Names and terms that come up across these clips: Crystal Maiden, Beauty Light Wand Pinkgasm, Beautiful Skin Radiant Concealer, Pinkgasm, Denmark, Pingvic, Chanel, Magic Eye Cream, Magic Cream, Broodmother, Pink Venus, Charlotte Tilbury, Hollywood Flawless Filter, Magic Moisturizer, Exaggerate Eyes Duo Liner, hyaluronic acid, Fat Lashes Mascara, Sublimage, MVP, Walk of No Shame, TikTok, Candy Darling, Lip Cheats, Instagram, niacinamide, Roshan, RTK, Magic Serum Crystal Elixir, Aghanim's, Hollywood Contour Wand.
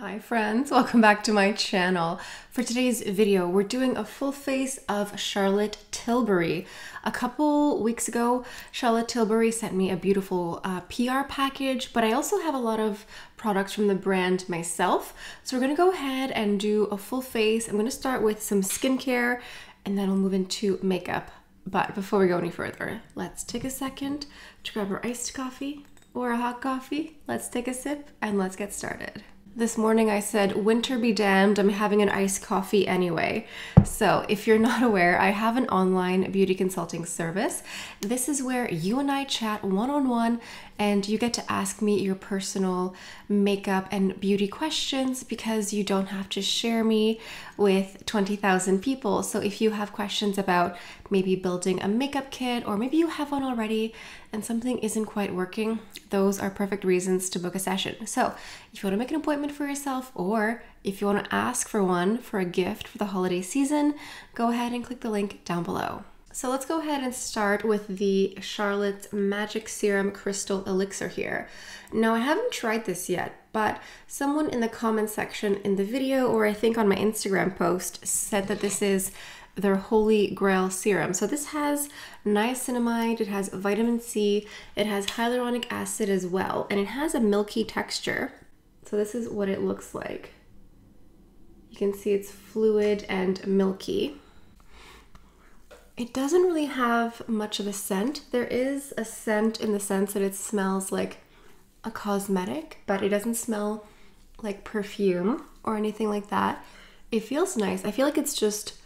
Hi friends, welcome back to my channel. For today's video, we're doing a full face of Charlotte Tilbury. A couple weeks ago, Charlotte Tilbury sent me a beautiful PR package, but I also have a lot of products from the brand myself. So we're gonna go ahead and do a full face. I'm gonna start with some skincare and then I'll move into makeup. But before we go any further, let's take a second to grab our iced coffee or a hot coffee. Let's take a sip and let's get started. This morning I said, winter be damned, I'm having an iced coffee anyway. So if you're not aware, I have an online beauty consulting service. This is where you and I chat one-on-one and you get to ask me your personal makeup and beauty questions because you don't have to share me with 20,000 people. So if you have questions about maybe building a makeup kit, or maybe you have one already and something isn't quite working, those are perfect reasons to book a session. So if you want to make an appointment for yourself, or if you want to ask for one for a gift for the holiday season, go ahead and click the link down below. So let's go ahead and start with the Charlotte's Magic Serum Crystal Elixir here. Now, I haven't tried this yet, but someone in the comment section in the video, or I think on my Instagram post, said that this is their holy grail serum. So this has niacinamide, it has vitamin C, it has hyaluronic acid as well, and it has a milky texture. So this is what it looks like. You can see it's fluid and milky. It doesn't really have much of a scent. There is a scent in the sense that it smells like a cosmetic, but it doesn't smell like perfume or anything like that. It feels nice. I feel like it's just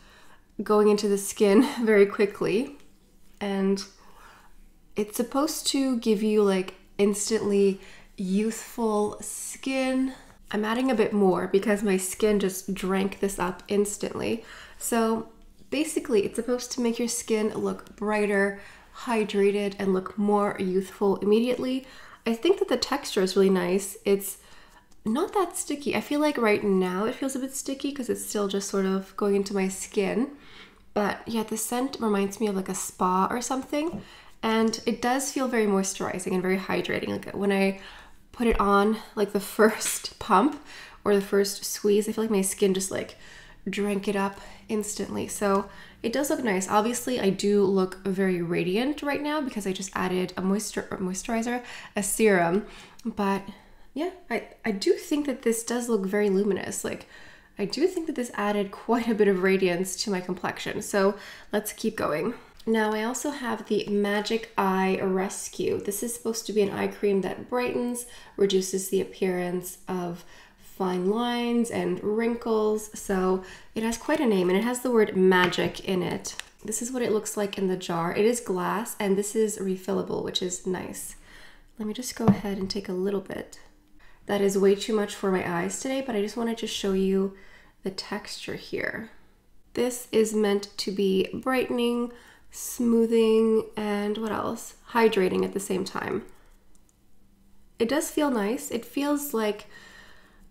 going into the skin very quickly, and it's supposed to give you like instantly youthful skin. I'm adding a bit more because my skin just drank this up instantly. So basically it's supposed to make your skin look brighter, hydrated, and look more youthful immediately. I think that the texture is really nice. It's not that sticky. I feel like right now it feels a bit sticky because it's still just sort of going into my skin. But yeah, the scent reminds me of like a spa or something. And it does feel very moisturizing and very hydrating. Like when I put it on, like the first pump or the first squeeze, I feel like my skin just like drank it up instantly. So it does look nice. Obviously, I do look very radiant right now because I just added a moisturizer, a serum, but yeah, I do think that this does look very luminous. Like, I do think that this added quite a bit of radiance to my complexion. So let's keep going. Now, I also have the Magic Eye Rescue. This is supposed to be an eye cream that brightens, reduces the appearance of fine lines and wrinkles. So it has quite a name, and it has the word magic in it. This is what it looks like in the jar. It is glass, and this is refillable, which is nice. Let me just go ahead and take a little bit. That is way too much for my eyes today, but I just wanted to show you the texture here. This is meant to be brightening, smoothing, and what else? Hydrating at the same time. It does feel nice. It feels like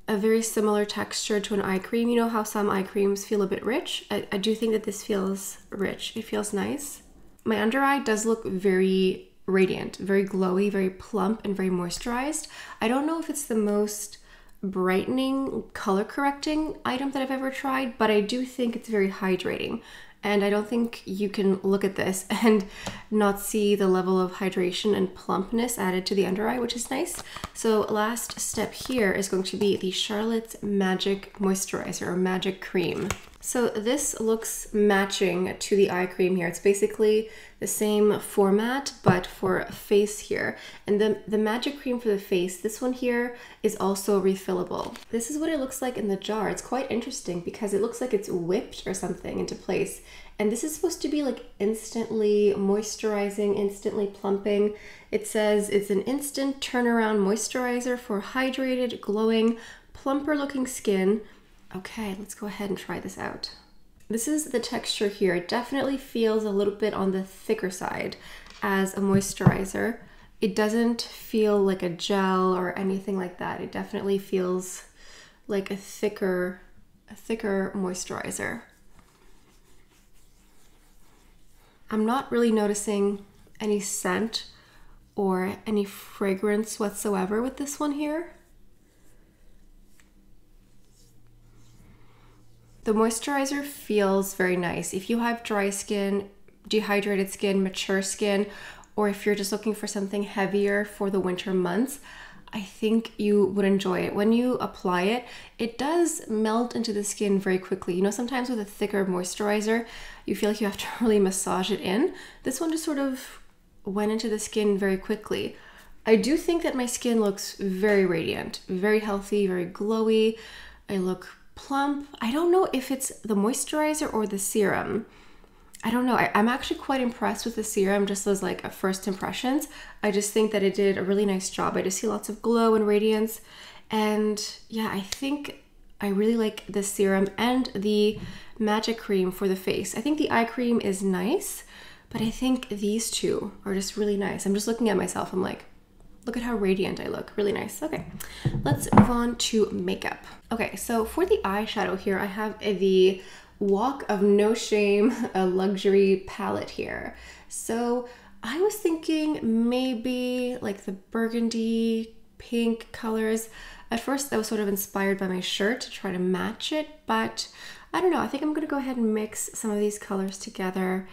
a very similar texture to an eye cream. You know how some eye creams feel a bit rich? I do think that this feels rich. It feels nice. My under eye does look very radiant, very glowy, very plump, and very moisturized. I don't know if it's the most brightening, color correcting item that I've ever tried, but I do think it's very hydrating. And I don't think you can look at this and not see the level of hydration and plumpness added to the under eye, which is nice. So last step here is going to be the Charlotte's Magic Moisturizer or Magic Cream. So this looks matching to the eye cream here. It's basically the same format, but for face here. And the Magic Cream for the face, this one here is also refillable. This is what it looks like in the jar. It's quite interesting because it looks like it's whipped or something into place. And this is supposed to be like instantly moisturizing, instantly plumping. It says it's an instant turnaround moisturizer for hydrated, glowing, plumper looking skin. Okay, let's go ahead and try this out. This is the texture here. It definitely feels a little bit on the thicker side as a moisturizer. It doesn't feel like a gel or anything like that. It definitely feels like a thicker moisturizer. I'm not really noticing any scent or any fragrance whatsoever with this one here. The moisturizer feels very nice. If you have dry skin, dehydrated skin, mature skin, or if you're just looking for something heavier for the winter months, I think you would enjoy it. When you apply it, it does melt into the skin very quickly. You know, sometimes with a thicker moisturizer, you feel like you have to really massage it in. This one just sort of went into the skin very quickly. I do think that my skin looks very radiant, very healthy, very glowy. I look plump. I don't know if it's the moisturizer or the serum. I don't know. I'm actually quite impressed with the serum, just as like a first impressions. I just think that it did a really nice job. I just see lots of glow and radiance. And yeah, I think I really like the serum and the magic cream for the face. I think the eye cream is nice, but I think these two are just really nice. I'm just looking at myself. I'm like, look at how radiant I look. Really nice. Okay, let's move on to makeup. Okay, so for the eyeshadow here, I have the Walk of No Shame, a luxury palette here. So I was thinking maybe like the burgundy pink colors. At first I was sort of inspired by my shirt to try to match it, but I don't know. I think I'm gonna go ahead and mix some of these colors together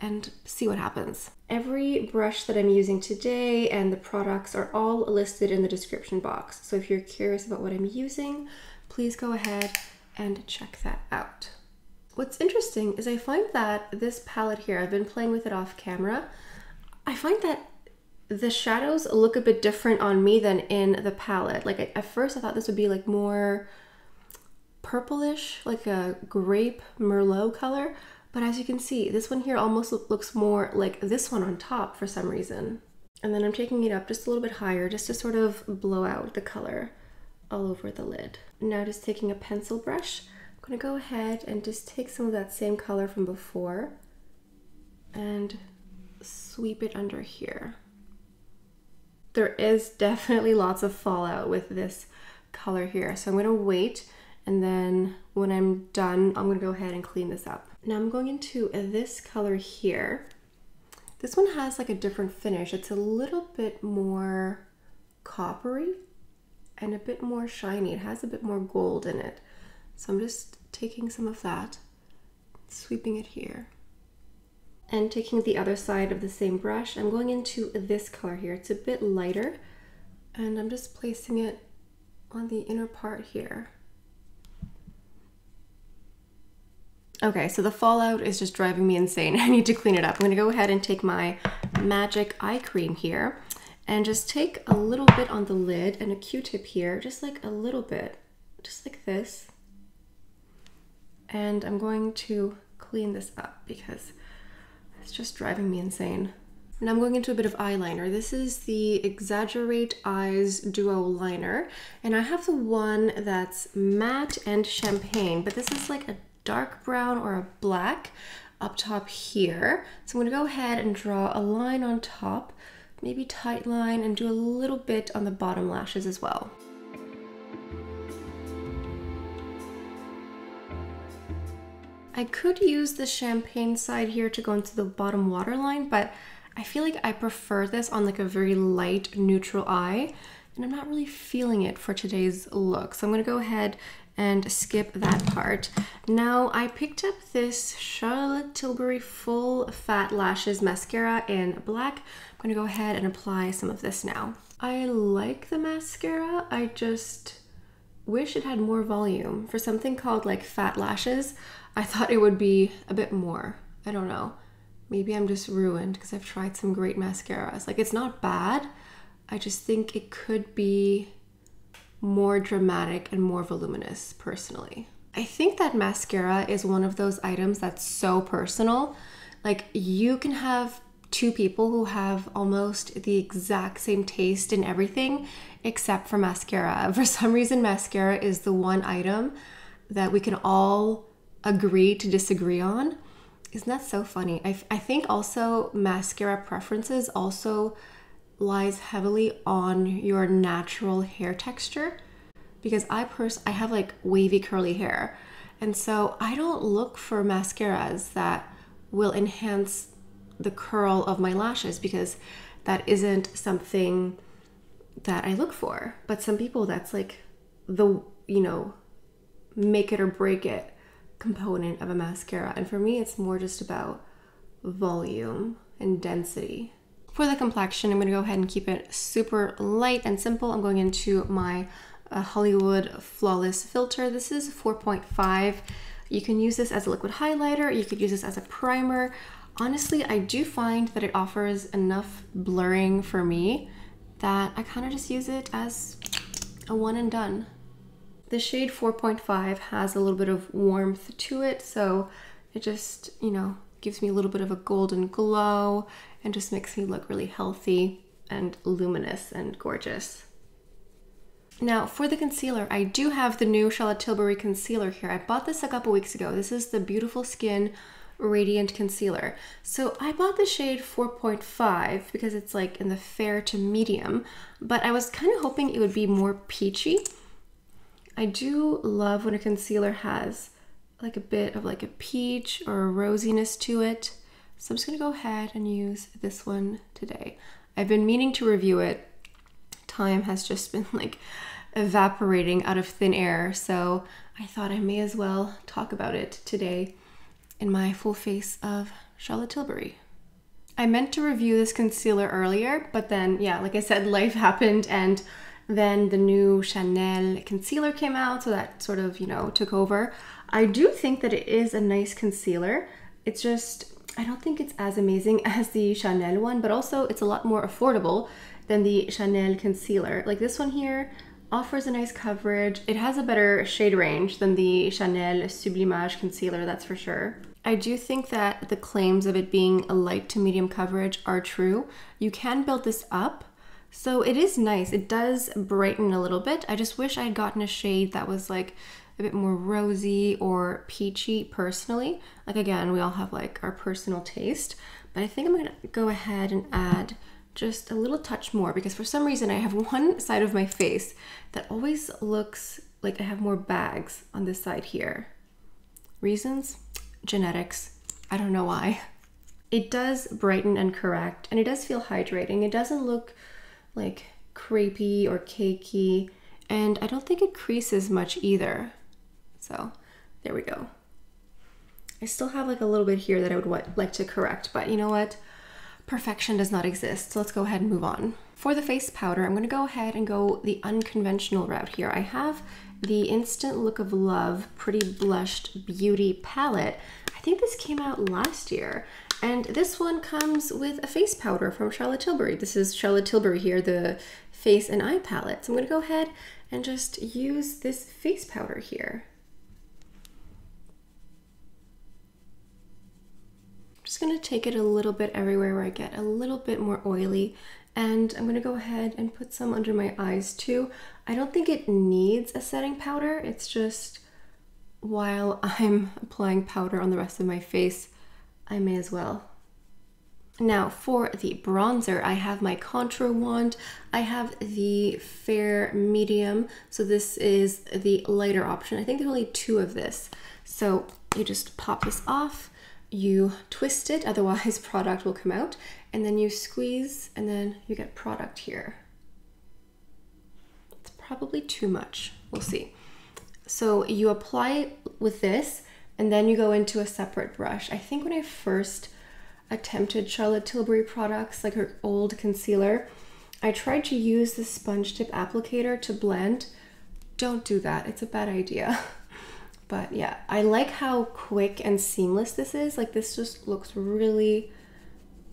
and see what happens. Every brush that I'm using today and the products are all listed in the description box. So if you're curious about what I'm using, please go ahead and check that out. What's interesting is I find that this palette here, I've been playing with it off camera, I find that the shadows look a bit different on me than in the palette. Like at first I thought this would be like more purplish, like a grape Merlot color, but as you can see, this one here almost looks more like this one on top for some reason. And then I'm taking it up just a little bit higher just to sort of blow out the color all over the lid. Now just taking a pencil brush, I'm gonna go ahead and just take some of that same color from before and sweep it under here. There is definitely lots of fallout with this color here, so I'm gonna wait, and then when I'm done, I'm gonna go ahead and clean this up. Now I'm going into this color here. This one has like a different finish. It's a little bit more coppery and a bit more shiny. It has a bit more gold in it. So I'm just taking some of that, sweeping it here. And taking the other side of the same brush, I'm going into this color here. It's a bit lighter, and I'm just placing it on the inner part here. Okay, so the fallout is just driving me insane. I need to clean it up. I'm gonna go ahead and take my Magic Eye Cream here, and just take a little bit on the lid and a Q-tip here, just like a little bit, just like this. And I'm going to clean this up because it's just driving me insane. Now I'm going into a bit of eyeliner. This is the Exaggerate Eyes Duo Liner. And I have the one that's matte and champagne, but this is like a dark brown or a black up top here. So I'm gonna go ahead and draw a line on top, maybe tight line, and do a little bit on the bottom lashes as well. I could use the champagne side here to go into the bottom waterline, but I feel like I prefer this on like a very light neutral eye, and I'm not really feeling it for today's look. So I'm gonna go ahead and skip that part. Now I picked up this Charlotte Tilbury Full Fat Lashes Mascara in black. I'm gonna go ahead and apply some of this now. I like the mascara, I just wish it had more volume. For something called like Fat Lashes, I thought it would be a bit more. I don't know. Maybe I'm just ruined because I've tried some great mascaras. Like, it's not bad. I just think it could be more dramatic and more voluminous, personally. I think that mascara is one of those items that's so personal. Like, you can have two people who have almost the exact same taste in everything except for mascara. For some reason, mascara is the one item that we can all agree to disagree on. Isn't that so funny? I think also mascara preferences also lies heavily on your natural hair texture, because I have like wavy curly hair, and so I don't look for mascaras that will enhance the curl of my lashes, because that isn't something that I look for. But some people, that's like the, you know, make it or break it component of a mascara, and for me it's more just about volume and density. For the complexion, I'm going to go ahead and keep it super light and simple. I'm going into my Hollywood Flawless Filter. This is 4.5. You can use this as a liquid highlighter. You could use this as a primer. Honestly, I do find that it offers enough blurring for me that I kind of just use it as a one and done. The shade 4.5 has a little bit of warmth to it, so it just, you know, gives me a little bit of a golden glow and just makes me look really healthy and luminous and gorgeous. Now for the concealer, I do have the new Charlotte Tilbury concealer here. I bought this a couple weeks ago. This is the Beautiful Skin Radiant Concealer. So I bought the shade 4.5 because it's like in the fair to medium, but I was kind of hoping it would be more peachy. I do love when a concealer has like a bit of like a peach or a rosiness to it. So I'm just gonna go ahead and use this one today. I've been meaning to review it. Time has just been like evaporating out of thin air. So I thought I may as well talk about it today in my full face of Charlotte Tilbury. I meant to review this concealer earlier, but then yeah, like I said, life happened, and then the new Chanel concealer came out, so that sort of, you know, took over. I do think that it is a nice concealer. It's just, I don't think it's as amazing as the Chanel one, but also it's a lot more affordable than the Chanel concealer. Like this one here offers a nice coverage. It has a better shade range than the Chanel Sublimage concealer, that's for sure. I do think that the claims of it being a light to medium coverage are true. You can build this up. So it is nice. It does brighten a little bit. I just wish I had gotten a shade that was like a bit more rosy or peachy personally. Like again, we all have like our personal taste, but I think I'm gonna go ahead and add just a little touch more, because for some reason I have one side of my face that always looks like I have more bags on this side here. Reasons? Genetics. I don't know why. It does brighten and correct, and it does feel hydrating. It doesn't look like crepey or cakey, and I don't think it creases much either. So there we go. I still have like a little bit here that I would like to correct, but you know what? Perfection does not exist, so let's go ahead and move on. For the face powder, I'm gonna go ahead and go the unconventional route here. I have the Instant Look of Love Pretty Blushed Beauty Palette. I think this came out last year, and this one comes with a face powder from Charlotte Tilbury. This is Charlotte Tilbury here, the face and eye palette. So I'm gonna go ahead and just use this face powder here. Just gonna take it a little bit everywhere where I get a little bit more oily, and I'm gonna go ahead and put some under my eyes too. I don't think it needs a setting powder. It's just while I'm applying powder on the rest of my face, I may as well. Now for the bronzer, I have my contour wand. I have the fair medium, so this is the lighter option. I think there's only two of this, so you just pop this off. You twist it, otherwise product will come out, and then you squeeze, and then you get product here. It's probably too much, we'll see. So you apply it with this, and then you go into a separate brush. I think when I first attempted Charlotte Tilbury products, like her old concealer, I tried to use the sponge tip applicator to blend. Don't do that, it's a bad idea. But yeah, I like how quick and seamless this is. Like this just looks really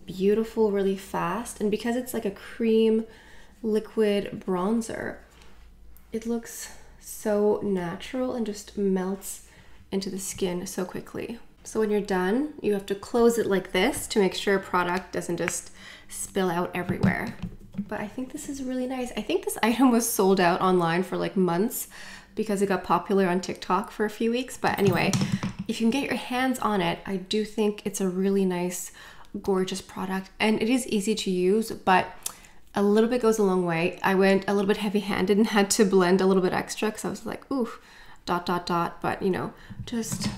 beautiful, really fast. And because it's like a cream liquid bronzer, it looks so natural and just melts into the skin so quickly. So when you're done, you have to close it like this to make sure product doesn't just spill out everywhere. But I think this is really nice. I think this item was sold out online for like months, because it got popular on TikTok for a few weeks. But anyway, if you can get your hands on it, I do think it's a really nice, gorgeous product, and it is easy to use, but a little bit goes a long way. I went a little bit heavy-handed and had to blend a little bit extra because I was like, ooh, dot, dot, dot. But you know, just,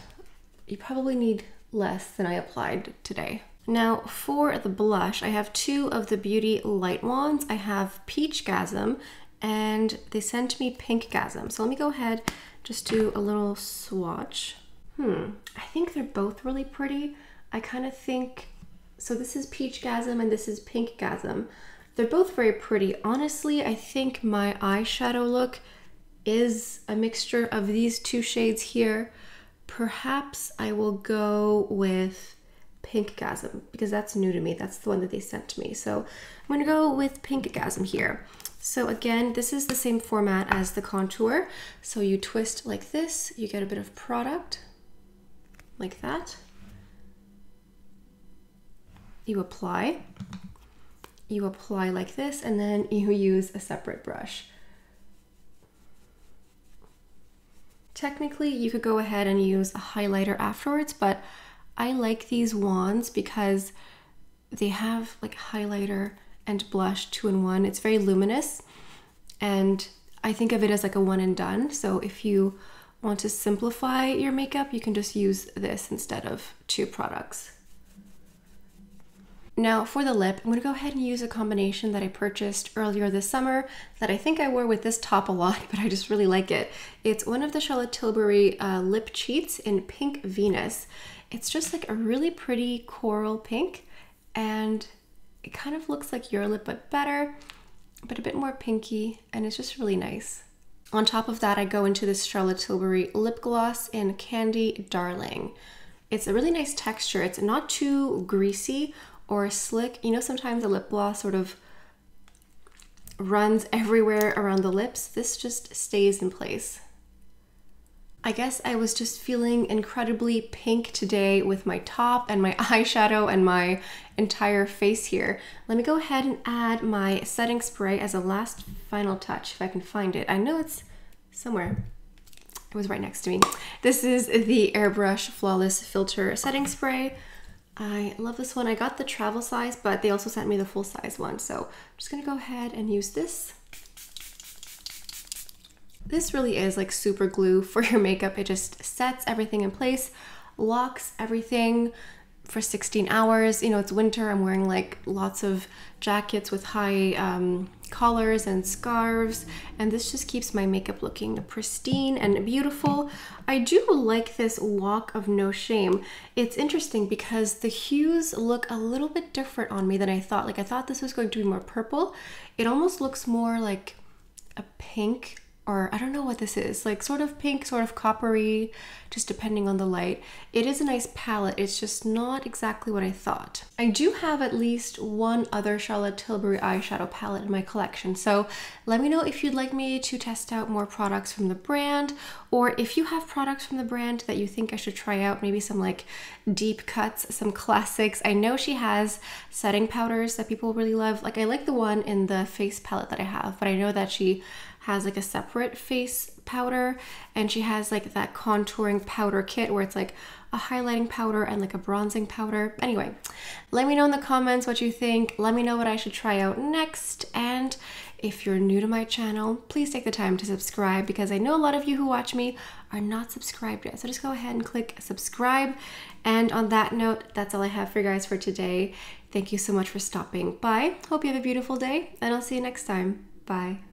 you probably need less than I applied today. Now for the blush, I have two of the Beauty Light Wands. I have Peachgasm, and they sent me Pinkgasm. So let me go ahead, just do a little swatch. I think they're both really pretty. I kind of think, so this is Peachgasm and this is Pinkgasm. They're both very pretty. Honestly, I think my eyeshadow look is a mixture of these two shades here. Perhaps I will go with Pinkgasm because that's new to me. That's the one that they sent to me. So I'm gonna go with Pinkgasm here. So again, this is the same format as the contour. So you twist like this, you get a bit of product like that. You apply like this, and then you use a separate brush. Technically, you could go ahead and use a highlighter afterwards, but I like these wands because they have like highlighter and blush 2-in-1. It's very luminous, and I think of it as like a one and done. So if you want to simplify your makeup, you can just use this instead of two products. Now for the lip, I'm gonna go ahead and use a combination that I purchased earlier this summer that I think I wore with this top a lot, but I just really like it. It's one of the Charlotte Tilbury Lip Cheats in Pink Venus. It's just like a really pretty coral pink, and it kind of looks like your lip, but better, but a bit more pinky, and it's just really nice. On top of that, I go into this Charlotte Tilbury lip gloss in Candy Darling. It's a really nice texture. It's not too greasy or slick. You know, sometimes a lip gloss sort of runs everywhere around the lips. This just stays in place. I guess I was just feeling incredibly pink today with my top and my eyeshadow and my entire face here. Let me go ahead and add my setting spray as a last final touch if I can find it. I know it's somewhere. It was right next to me. This is the Airbrush Flawless Filter Setting Spray. I love this one. I got the travel size, but they also sent me the full size one. So I'm just gonna go ahead and use this. This really is like super glue for your makeup. It just sets everything in place, locks everything for 16 hours. You know, it's winter. I'm wearing like lots of jackets with high collars and scarves, and this just keeps my makeup looking pristine and beautiful. I do like this Walk of No Shame. It's interesting because the hues look a little bit different on me than I thought. Like I thought this was going to be more purple. It almost looks more like a pink, or I don't know what this is, like sort of pink, sort of coppery, just depending on the light. It is a nice palette, it's just not exactly what I thought. I do have at least one other Charlotte Tilbury eyeshadow palette in my collection, so let me know if you'd like me to test out more products from the brand, or if you have products from the brand that you think I should try out, maybe some like deep cuts, some classics. I know she has setting powders that people really love. Like I like the one in the face palette that I have, but I know that she has like a separate face powder, and she has like that contouring powder kit where it's like a highlighting powder and like a bronzing powder. Anyway, let me know in the comments what you think. Let me know what I should try out next. And if you're new to my channel, please take the time to subscribe, because I know a lot of you who watch me are not subscribed yet. So just go ahead and click subscribe. And on that note, that's all I have for you guys for today. Thank you so much for stopping by. Hope you have a beautiful day, and I'll see you next time. Bye.